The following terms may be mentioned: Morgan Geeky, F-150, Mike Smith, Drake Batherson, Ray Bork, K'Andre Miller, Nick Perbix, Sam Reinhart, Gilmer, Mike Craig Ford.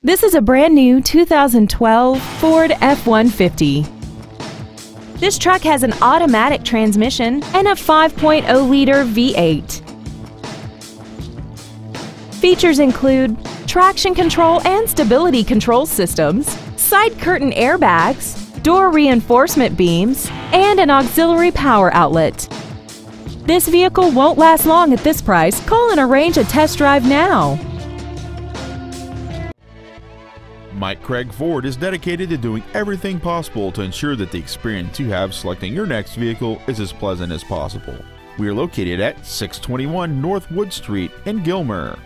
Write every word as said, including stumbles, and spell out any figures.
This is a brand new two thousand twelve Ford F one fifty. This truck has an automatic transmission and a five point oh liter V eight. Features include traction control and stability control systems, side curtain airbags, door reinforcement beams, and an auxiliary power outlet. This vehicle won't last long at this price. Call and arrange a test drive now. Mike Craig Ford is dedicated to doing everything possible to ensure that the experience you have selecting your next vehicle is as pleasant as possible. We are located at six twenty-one North Wood Street in Gilmer.